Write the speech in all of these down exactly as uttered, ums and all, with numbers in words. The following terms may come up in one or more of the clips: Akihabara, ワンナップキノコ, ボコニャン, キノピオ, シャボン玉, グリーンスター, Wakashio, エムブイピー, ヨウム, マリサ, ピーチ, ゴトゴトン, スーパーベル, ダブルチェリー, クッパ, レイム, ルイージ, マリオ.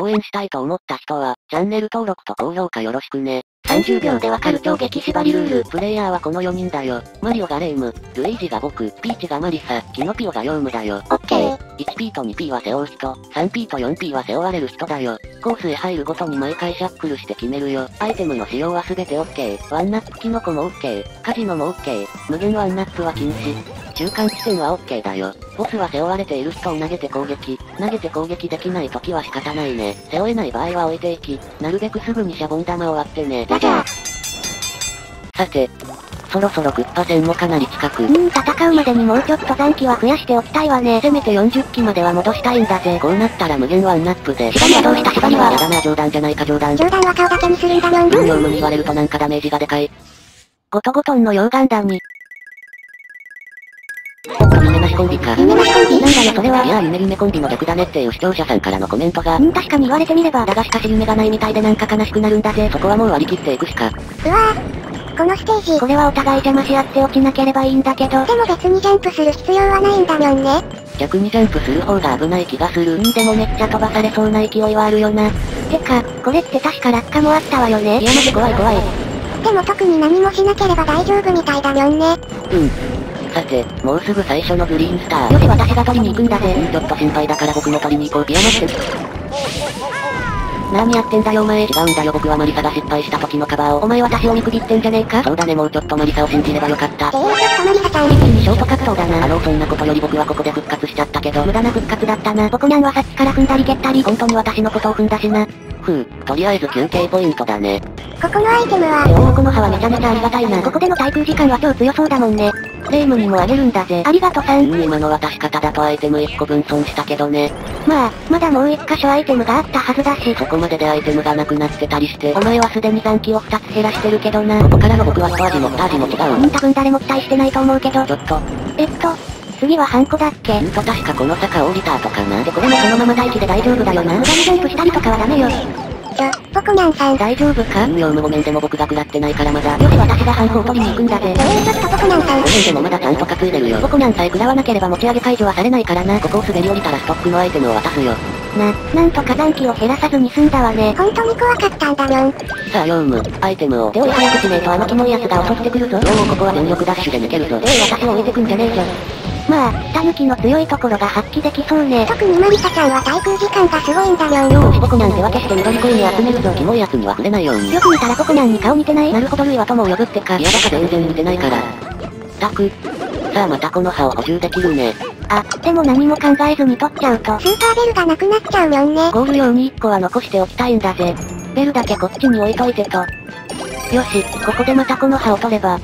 応援したいと思った人は、チャンネル登録と高評価よろしくね。さんじゅうびょうでわかる超激縛りルール。プレイヤーはこのよにんだよ。マリオがレイム、ルイージが僕、ピーチがマリサ、キノピオがヨウムだよ。オッケー。いちピー と にピー は背負う人、さんピー と よんピー は背負われる人だよ。コースへ入るごとに毎回シャッフルして決めるよ。アイテムの使用はすべてオッケー。ワンナップキノコもオッケー。カジノもオッケー。無限ワンナップは禁止。中間地点はオッケーだよ。ボスは背負われている人を投げて攻撃。投げて攻撃できない時は仕方ないね。背負えない場合は置いていき、なるべくすぐにシャボン玉を割ってね。ラジャー。さて、そろそろクッパ戦もかなり近く。うーん、戦うまでにもうちょっと残機は増やしておきたいわね。せめてよんじゅっきまでは戻したいんだぜ。こうなったら無限ワンナップで。縛りはどうした縛りは。やだな、冗談じゃないか冗談。冗談は顔だけにするんだにょん。うん、ヨウムに言われるとなんかダメージがでかい。ゴトゴトンの溶岩弾に。コンビか。夢なしコンビなんだよそれは。いやー夢夢コンビの逆だねっていう視聴者さんからのコメントが。うん確かに言われてみれば。だがしかし夢がないみたいでなんか悲しくなるんだぜ。そこはもう割り切っていくしか。うわーこのステージ。これはお互い邪魔し合って落ちなければいいんだけど。でも別にジャンプする必要はないんだよね。逆にジャンプする方が危ない気がする。んでもめっちゃ飛ばされそうな勢いはあるよな。てか、これって確か落下もあったわよね。いやマジ怖い怖い。でも特に何もしなければ大丈夫みたいだよね。うん。さて、もうすぐ最初のグリーンスター。よし、私が取りに行くんだぜ。うん、ちょっと心配だから僕も取りに行こう。ピアノして。何やってんだよお前。違うんだよ僕はマリサが失敗した時のカバーを。お前私を見くびってんじゃねえか。そうだね、もうちょっとマリサを信じればよかった。えー、ちょっとマリサちゃん。一気にショート格闘だな。あのそんなことより僕はここで復活しちゃったけど。無駄な復活だったな。ボコニャンはさっきから踏んだり蹴ったり。本当に私のことを踏んだしな。ふう、とりあえず休憩ポイントだね。ここのアイテムは。え、大の葉はめちゃめちゃありがたいな。ここでの滞空時間は超強そうだもんね。霊夢にもあげるんだぜ。ありがとさん。今の渡し方だとアイテムいっこぶん損したけどね。まあ、まだもういっかしょアイテムがあったはずだし。ここまででアイテムがなくなってたりして。お前はすでに残機をふたつ減らしてるけどな。ここからの僕は一味も二味も違う。うん、多分誰も期待してないと思うけど。ちょっと。えっと、次はハンコだっけ？うんと確かこの坂降りた後かな。で、これもそのまま待機で大丈夫だよな。無駄にジャンプしたりとかはダメよ。ちょ、ポコニャンさん大丈夫か？うん、ヨウムごめんでも僕が食らってないからまだ。よし私がハンコを取りに行くんだぜ。えー、ちょっとポコニャンさん。ごめんでもまだちゃんと担いでるよ。ポコニャンさえ食らわなければ持ち上げ解除はされないからな。ここを滑り降りたらストックのアイテムを渡すよ。な、なんとか残機を減らさずに済んだわね。本当に怖かったんだよん。さあヨウム、アイテムを。でおい早くしねえとあのキモいやつが襲ってくるぞ。おおここは全力ダッシュで抜けるぞ。で私を置いてくんじゃねえぞ。まあ、タヌキの強いところが発揮できそうね。特にマリサちゃんは滞空時間がすごいんだよ。よーし、ポコニャン手分けして緑コインに集めるぞ。キモいやつには触れないように。よく見たらポコニャンに顔似てない。なるほど類は友を呼ぶってか。いやだか全然似てないから。たく。さあまたこの葉を補充できるね。あ、でも何も考えずに取っちゃうと。スーパーベルがなくなっちゃうよね。ゴール用にいっこは残しておきたいんだぜ。ベルだけこっちに置いといてと。よし、ここでまたこの葉を取れば。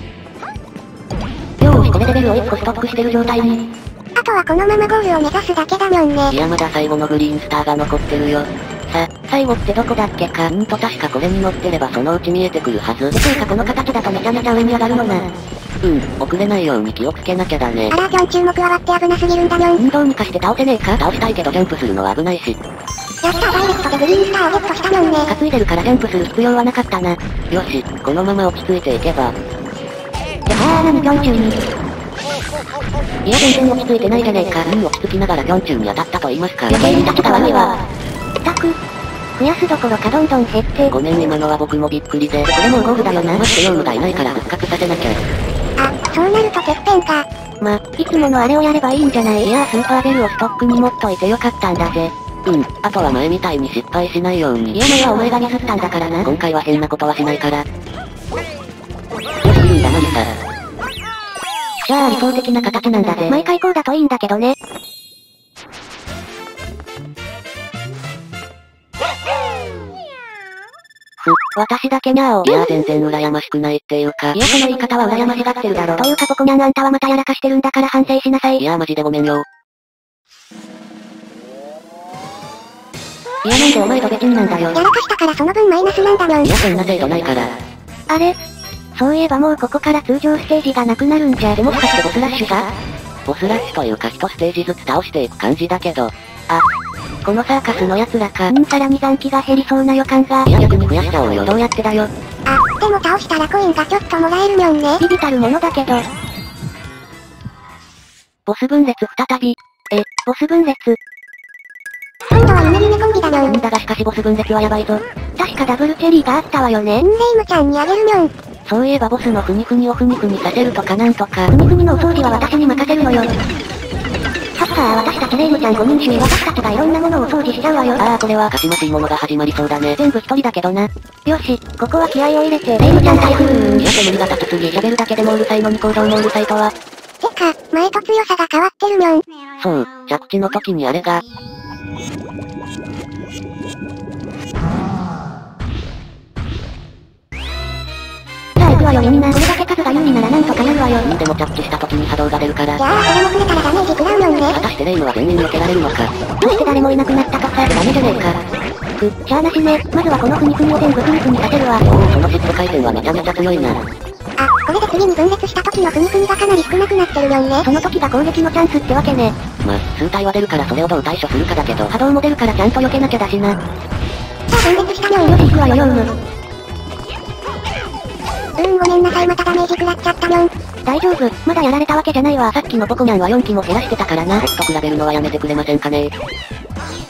これでベルをいっこストックしてる状態に。あとはこのままゴールを目指すだけだもんね。いやまだ最後のグリーンスターが残ってるよ。さ、最後ってどこだっけか。んーと確かこれに乗ってればそのうち見えてくるはず。ていうかこの形だとめちゃめちゃ上に上がるのな。うん、遅れないように気をつけなきゃだね。あらーちゃん注目は割って危なすぎるんだもん。どうにかして倒せねえか。倒したいけどジャンプするのは危ないし。やったダイレクトでグリーンスターをゲットしたもんね。担いでるからジャンプする必要はなかったな。よし、このまま落ち着いていけば。あーなにピョンチューに。いや全然落ち着いてないじゃねえか。うん落ち着きながらピョンチューに当たったと言いますか。余計に立ちが悪いわ。ったく増やすどころかどんどん減って。ごめん今のは僕もびっくりで。これもうゴールだよな。マジでヨウムがいないから復活させなきゃ。あそうなるとてっぺんか。ま、いつものあれをやればいいんじゃない。いやースーパーベルをストックに持っといてよかったんだぜ。うん、あとは前みたいに失敗しないように。いや前はお前がミスったんだからな。今回は変なことはしないから。じゃあ理想的な形なんだぜ。毎回こうだといいんだけどね。ふ、私だけにゃお。いや全然羨ましくないっていうか。いやその言い方は羨ましがってるだろ。というかポコニャンあんたはまたやらかしてるんだから反省しなさい。いやマジでごめんよ。いやなんでお前ドベチンなんだよ。やらかしたからその分マイナスなんだもん。いやそんな程度ないから。あれそういえばもうここから通常ステージがなくなるんじゃ。でもしかしてボスラッシュが。ボスラッシュというかいちステージずつ倒していく感じだけど。あ、このサーカスの奴らか。んさらに残機が減りそうな予感が。いや逆に増やしちゃおうよ。どうやってだよ。あ、でも倒したらコインがちょっともらえるもんね。ビビたるものだけど。ボス分裂再び。え、ボス分裂。今度は夢夢コンビだにょん。だがしかしボス分裂はやばいぞ。確かダブルチェリーがあったわよね。んでイムちゃんにあげるにょん。そういえばボスのふにふにをふにふにさせるとかなんとか。ふにふにのお掃除は私に任せるのよ。さっさあ私たちレイムちゃんごにん衆私たちがいろんなものをお掃除しちゃうわよ。ああこれはかしましいものが始まりそうだね。全部一人だけどな。よし、ここは気合を入れてレイムちゃん台風ーん。やけ無理が立つ次喋るだけでもうるさいのに行動もうるさいとは。てか、前と強さが変わってるにょん。そう、着地の時にあれが。これだけ数が有利ならなんとかなるわよ。でも着地した時に波動が出るから。いやあ、それも触れたらダメージ食らうのんね。果たしてレイムは全員避けられるのか。どうして誰もいなくなったとか。ダメじゃねえか。く、しゃーなしね。まずはこのフニフニを全部フニフニさせるわ。おお、そのシップ回転はめちゃめちゃ強いな。あ、これで次に分裂した時のフニフニがかなり少なくなってるよんね。その時が攻撃のチャンスってわけね。まあ、数体は出るからそれをどう対処するかだけど。波動も出るからちゃんと避けなきゃだしな。さあ分裂したにょん。よし行くわよ、ヨウム。うーんごめんなさいまたダメージ食らっちゃったにょん。大丈夫、まだやられたわけじゃないわ。さっきのポコニャンはよんきも減らしてたからな。と比べるのはやめてくれませんかね。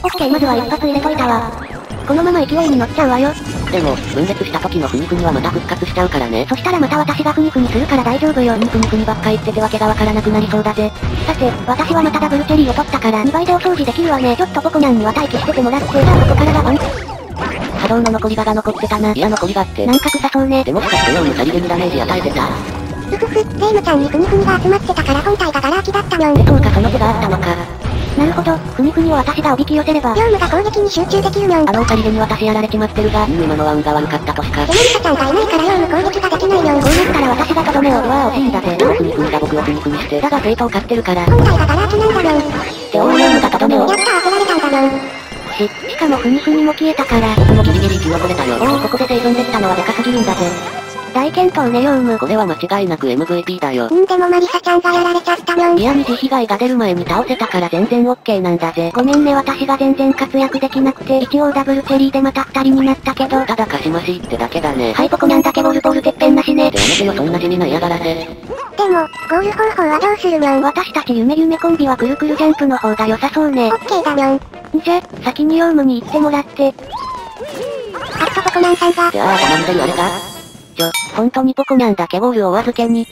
オッケーまずは一発入れといたわ。このまま勢いに乗っちゃうわよ。でも、分裂した時のフニフニはまた復活しちゃうからね。そしたらまた私がフニフニするから大丈夫よ。フニフニばっか言っててわけがわからなくなりそうだぜ。さて、私はまたダブルチェリーを取ったからにばいでお掃除できるわね。ちょっとポコニャンには待機しててもらって、じゃあここからだわん。波動の残り場が残ってたな。いや残り場ってなんか臭そうね。でもしかしてようにさりげにダメージ与えてた。うふふ、レイムちゃんにフニフニが集まってたから本体がガラ空きだったにょん。そうかその手があったのか。なるほど、フニフニを私がおびき寄せればヨウムが攻撃に集中できるにょん。あのさりげに私やられちまってるが、うん、今のは運が悪かったとしか。エメリカちゃんがいないからヨウム攻撃ができないにょん。こうなったら私がとどめを。うわー惜しいんだぜ。フニフニが僕をフニフニして、だが正当買ってるから本体がガラ空きなんだにょん。っておーヨウムがとどめを。やったー当てられたんだにょん。しかもフニフニも消えたから僕もギリギリ生き残れたよ。おおここで生存できたのはデカすぎるんだぜ。大健闘ねヨウム。これは間違いなく エムブイピー だよ。んでもマリサちゃんがやられちゃったにょん。いや二次被害が出る前に倒せたから全然オッケーなんだぜ。ごめんね私が全然活躍できなくて。一応ダブルチェリーでまた二人になったけど。ただかしましいってだけだね。はいポコニャンだけボールボールてっぺんなしね。やめてよそんな地味な嫌がらせ。でも、ゴール方法はどうするにょん。私たち夢夢コンビはくるくるジャンプの方が良さそうね。オッケーだにょん。じゃ、先にヨウムに行ってもらって。あっとポコニャンさんが。じゃあ頼んでるあれか。ちょ、ほんとにポコニャンだけボールをお預けに。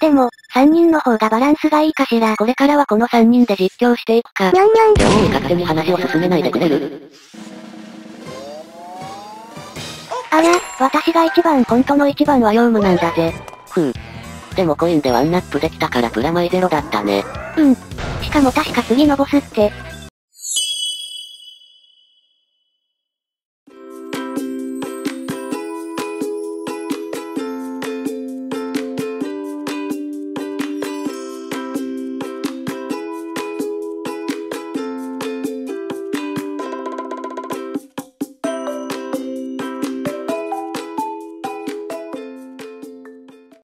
でも、さんにんの方がバランスがいいかしら。これからはこのさんにんで実況していくか。にょんにょん。どうにか勝手に話を進めないでくれる？あら、私が一番、本当の一番はヨウムなんだぜ。ふう。でもコインでワンナップできたからプラマイゼロだったね。うん。しかも確か次のボスって、